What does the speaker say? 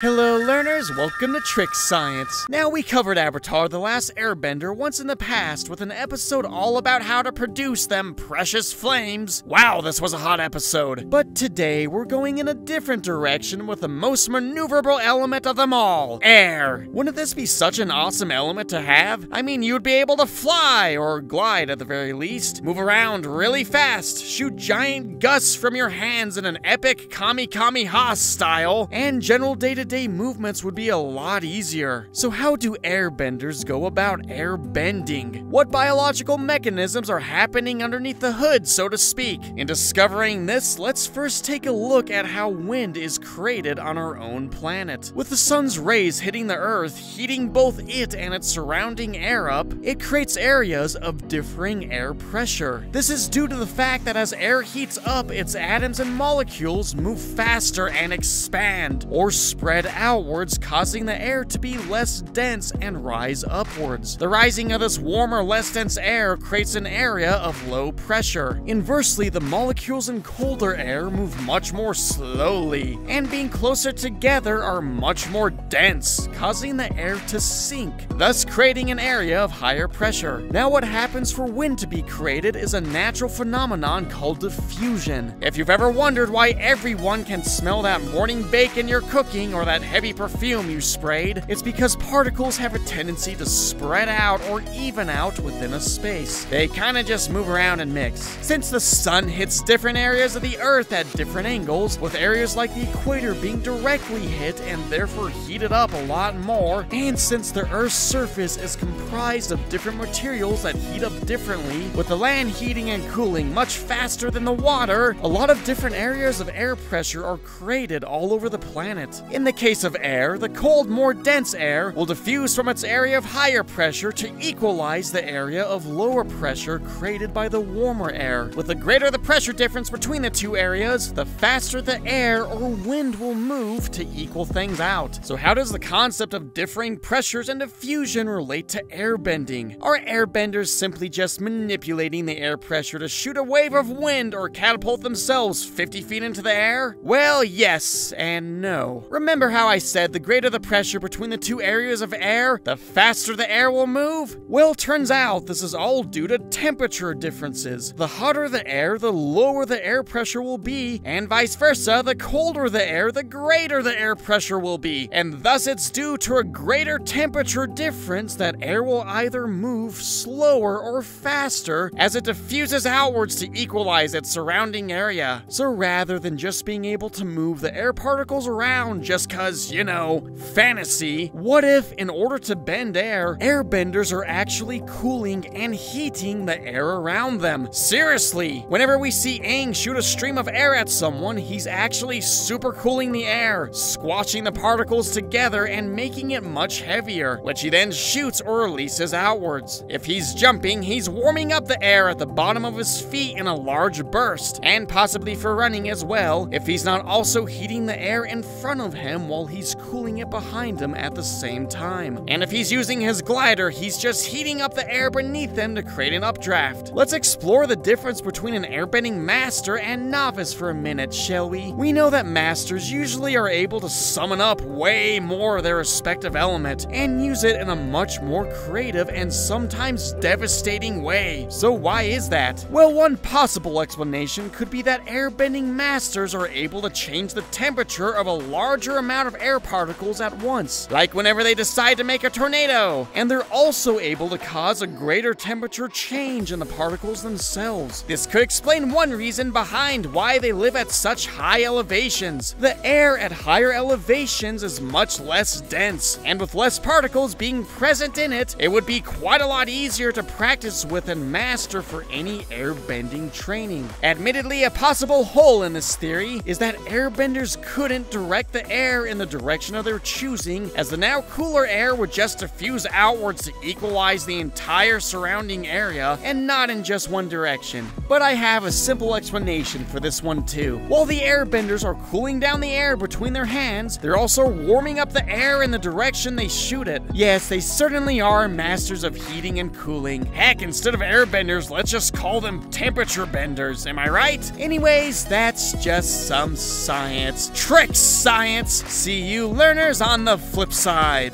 Hello learners, welcome to Trick Science. Now we covered Avatar The Last Airbender once in the past with an episode all about how to produce them precious flames. Wow, this was a hot episode. But today we're going in a different direction with the most maneuverable element of them all, air. Wouldn't this be such an awesome element to have? I mean, you'd be able to fly, or glide at the very least, move around really fast, shoot giant gusts from your hands in an epic Kamikaze style, and general day-to-day movements would be a lot easier. So how do airbenders go about airbending? What biological mechanisms are happening underneath the hood, so to speak? In discovering this, let's first take a look at how wind is created on our own planet. With the sun's rays hitting the earth, heating both it and its surrounding air up, it creates areas of differing air pressure. This is due to the fact that as air heats up, its atoms and molecules move faster and expand, or spread outwards, causing the air to be less dense and rise upwards. The rising of this warmer, less dense air creates an area of low pressure. Inversely, the molecules in colder air move much more slowly, and being closer together are much more dense, causing the air to sink, thus creating an area of higher pressure. Now what happens for wind to be created is a natural phenomenon called diffusion. If you've ever wondered why everyone can smell that morning bacon you're cooking or that heavy perfume you sprayed, it's because particles have a tendency to spread out or even out within a space. They kinda just move around and mix. Since the sun hits different areas of the earth at different angles, with areas like the equator being directly hit and therefore heated up a lot more, and since the earth's surface is comprised of different materials that heat up differently, with the land heating and cooling much faster than the water, a lot of different areas of air pressure are created all over the planet. In the case of air, the cold, more dense air will diffuse from its area of higher pressure to equalize the area of lower pressure created by the warmer air. With the greater the pressure difference between the two areas, the faster the air or wind will move to equal things out. So how does the concept of differing pressures and diffusion relate to airbending? Are airbenders simply just manipulating the air pressure to shoot a wave of wind or catapult themselves 50 feet into the air? Well, yes and no. Remember how I said the greater the pressure between the two areas of air, the faster the air will move? Well, turns out this is all due to temperature differences. The hotter the air, the lower the air pressure will be, and vice versa, the colder the air, the greater the air pressure will be, and thus it's due to a greater temperature difference that air will either move slower or faster as it diffuses outwards to equalize its surrounding area. So rather than just being able to move the air particles around just cause, you know, fantasy, what if, in order to bend air, airbenders are actually cooling and heating the air around them? Seriously! Whenever we see Aang shoot a stream of air at someone, he's actually super cooling the air, squashing the particles together and making it much heavier, which he then shoots or releases outwards. If he's jumping, he's warming up the air at the bottom of his feet in a large burst, and possibly for running as well, if he's not also heating the air in front of him while he's cooling it behind him at the same time. And if he's using his glider, he's just heating up the air beneath him to create an updraft. Let's explore the difference between an airbending master and novice for a minute, shall we? We know that masters usually are able to summon up way more of their respective element and use it in a much more creative and sometimes devastating way. So why is that? Well, one possible explanation could be that airbending masters are able to change the temperature of a larger amount of air particles at once, like whenever they decide to make a tornado, and they're also able to cause a greater temperature change in the particles themselves. This could explain one reason behind why they live at such high elevations. The air at higher elevations is much less dense, and with less particles being present in it, it would be quite a lot easier to practice with and master for any airbending training. Admittedly, a possible hole in this theory is that airbenders couldn't direct the air in the direction of their choosing, as the now cooler air would just diffuse outwards to equalize the entire surrounding area and not in just one direction. But I have a simple explanation for this one too. While the airbenders are cooling down the air between their hands, they're also warming up the air fire in the direction they shoot it. Yes, they certainly are masters of heating and cooling. Heck, instead of airbenders, let's just call them temperature benders, am I right? Anyways, that's just some science. Trick science! See you learners on the flip side.